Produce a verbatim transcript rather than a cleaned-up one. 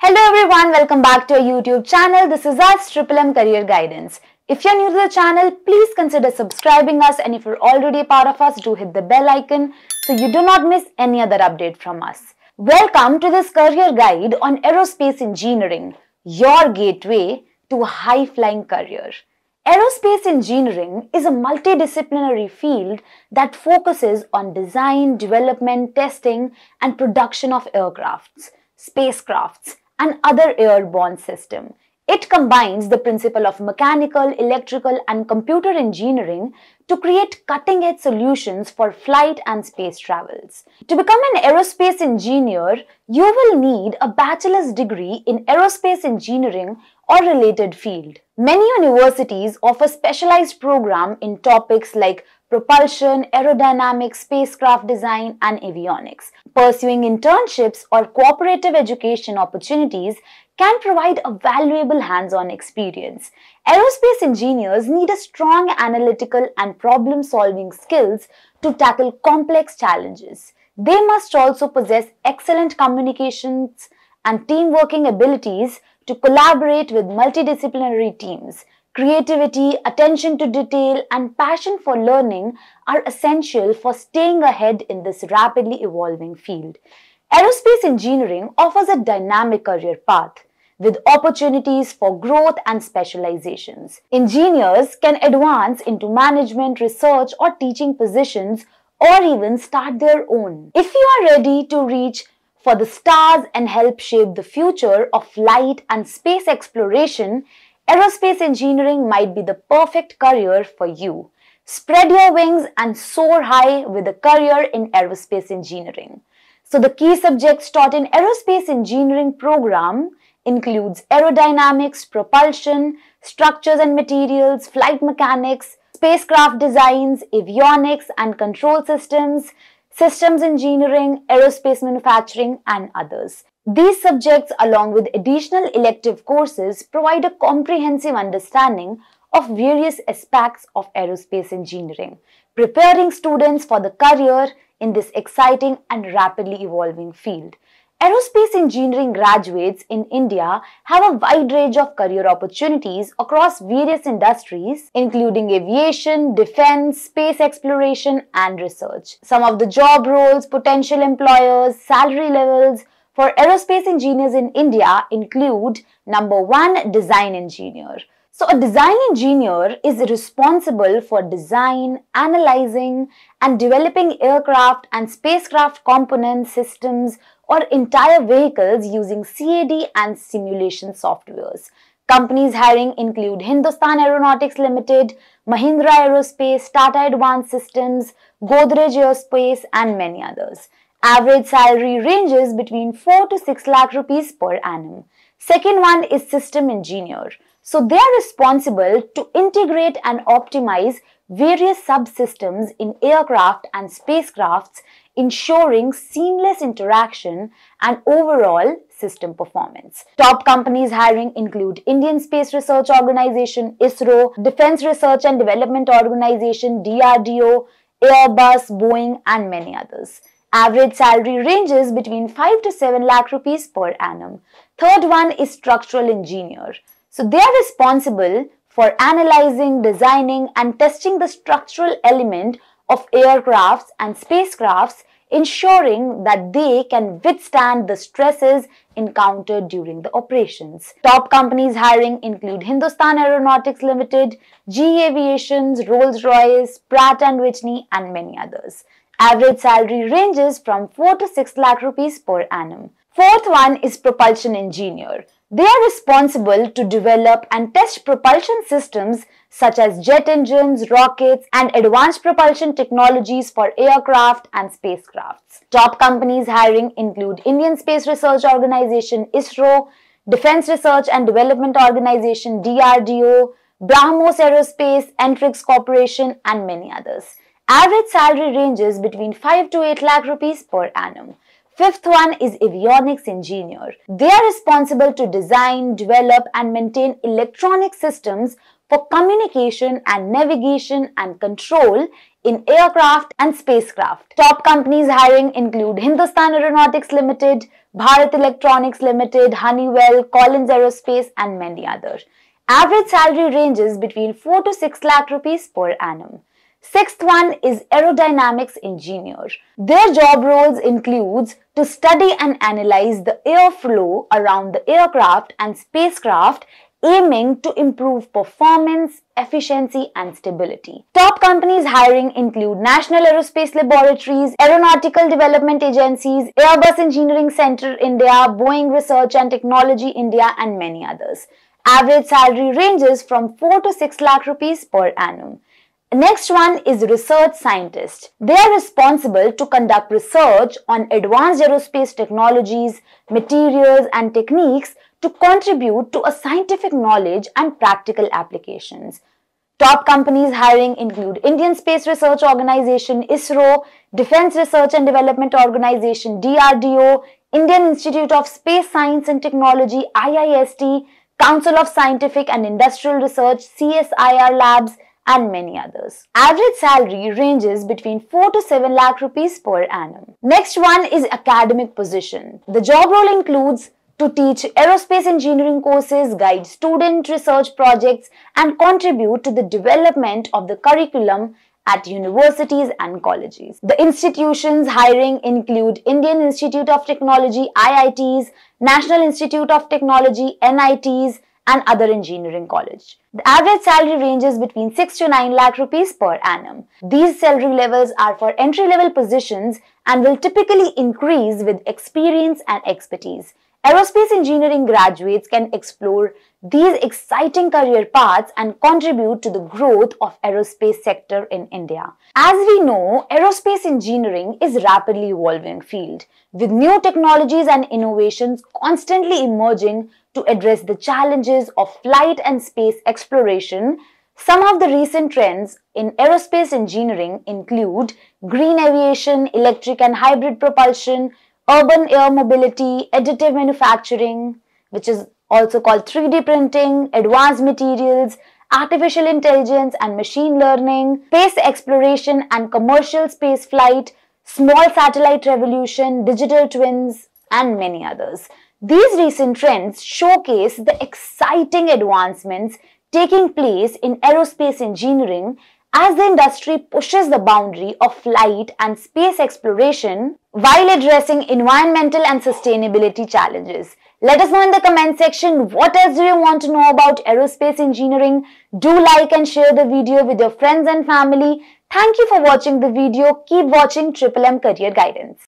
Hello everyone, welcome back to our YouTube channel. This is us, Triple M Career Guidance. If you're new to the channel, please consider subscribing us, and if you're already a part of us, do hit the bell icon so you do not miss any other update from us. Welcome to this career guide on aerospace engineering, your gateway to a high-flying career. Aerospace engineering is a multidisciplinary field that focuses on design, development, testing, and production of aircrafts, spacecrafts, and other airborne systems. It combines the principle of mechanical, electrical, and computer engineering to create cutting-edge solutions for flight and space travels. To become an aerospace engineer, you will need a bachelor's degree in aerospace engineering or related field. Many universities offer specialized programs in topics like propulsion, aerodynamics, spacecraft design, and avionics. Pursuing internships or cooperative education opportunities can provide a valuable hands-on experience. Aerospace engineers need a strong analytical and problem-solving skills to tackle complex challenges. They must also possess excellent communications and team-working abilities to collaborate with multidisciplinary teams. Creativity, attention to detail, and passion for learning are essential for staying ahead in this rapidly evolving field. Aerospace engineering offers a dynamic career path with opportunities for growth and specializations. Engineers can advance into management, research, or teaching positions, or even start their own. If you are ready to reach for the stars and help shape the future of light and space exploration, aerospace engineering might be the perfect career for you. Spread your wings and soar high with a career in aerospace engineering. So the key subjects taught in aerospace engineering program includes aerodynamics, propulsion, structures and materials, flight mechanics, spacecraft designs, avionics and control systems, systems engineering, aerospace manufacturing, and others. These subjects, along with additional elective courses, provide a comprehensive understanding of various aspects of aerospace engineering, preparing students for the career in this exciting and rapidly evolving field. Aerospace engineering graduates in India have a wide range of career opportunities across various industries, including aviation, defense, space exploration, and research. Some of the job roles, potential employers, salary levels for aerospace engineers in India include number one, design engineer. So a design engineer is responsible for design, analyzing, and developing aircraft and spacecraft components, systems, or entire vehicles using C A D and simulation softwares. Companies hiring include Hindustan Aeronautics Limited, Mahindra Aerospace, Tata Advanced Systems, Godrej Aerospace, and many others. Average salary ranges between four to six lakh rupees per annum. Second one is system engineer. So they are responsible to integrate and optimize various subsystems in aircraft and spacecrafts, ensuring seamless interaction and overall system performance. Top companies hiring include Indian Space Research Organization, ISRO, Defense Research and Development Organization, D R D O, Airbus, Boeing, and many others. Average salary ranges between five to seven lakh rupees per annum. Third one is structural engineer. So they are responsible for analyzing, designing, and testing the structural element of aircrafts and spacecrafts, ensuring that they can withstand the stresses encountered during the operations. Top companies hiring include Hindustan Aeronautics Limited, G E Aviations, Rolls Royce, Pratt and Whitney, and many others. Average salary ranges from four to six lakh rupees per annum. Fourth one is propulsion engineer. They are responsible to develop and test propulsion systems such as jet engines, rockets, and advanced propulsion technologies for aircraft and spacecrafts. Top companies hiring include Indian Space Research Organization, ISRO, Defense Research and Development Organization, D R D O, Brahmos Aerospace, Antrix Corporation, and many others. Average salary ranges between five to eight lakh rupees per annum. Fifth one is avionics engineer. They are responsible to design, develop, and maintain electronic systems for communication and navigation and control in aircraft and spacecraft. Top companies hiring include Hindustan Aeronautics Limited, Bharat Electronics Limited, Honeywell, Collins Aerospace, and many others. Average salary ranges between four to six lakh rupees per annum. Sixth one is aerodynamics engineer. Their job roles includes to study and analyze the airflow around the aircraft and spacecraft, aiming to improve performance, efficiency and stability. Top companies hiring include National Aerospace Laboratories, Aeronautical Development Agencies, Airbus Engineering Center India, Boeing Research and Technology India, and many others. Average salary ranges from four to six lakh rupees per annum. Next one is research scientist. They are responsible to conduct research on advanced aerospace technologies, materials and techniques to contribute to a scientific knowledge and practical applications. Top companies hiring include Indian Space Research Organization, ISRO, Defense Research and Development Organization, D R D O, Indian Institute of Space Science and Technology, I I S T, Council of Scientific and Industrial Research, C S I R Labs, and many others. Average salary ranges between four to seven lakh rupees per annum. Next one is academic position. The job role includes to teach aerospace engineering courses, guide student research projects, and contribute to the development of the curriculum at universities and colleges. The institutions hiring include Indian Institute of Technology, I I Ts, National Institute of Technology, N I Ts, and other engineering college. The average salary ranges between six to nine lakh rupees per annum. These salary levels are for entry-level positions and will typically increase with experience and expertise. Aerospace engineering graduates can explore these exciting career paths and contribute to the growth of aerospace sector in India. As we know, aerospace engineering is a rapidly evolving field, with new technologies and innovations constantly emerging to address the challenges of flight and space exploration. Some of the recent trends in aerospace engineering include green aviation, electric and hybrid propulsion, urban air mobility, additive manufacturing, which is also called three D printing, advanced materials, artificial intelligence and machine learning, space exploration and commercial space flight, small satellite revolution, digital twins, and many others. These recent trends showcase the exciting advancements taking place in aerospace engineering as the industry pushes the boundary of flight and space exploration while addressing environmental and sustainability challenges. Let us know in the comment section what else do you want to know about aerospace engineering. Do like and share the video with your friends and family. Thank you for watching the video. Keep watching Triple M Career Guidance.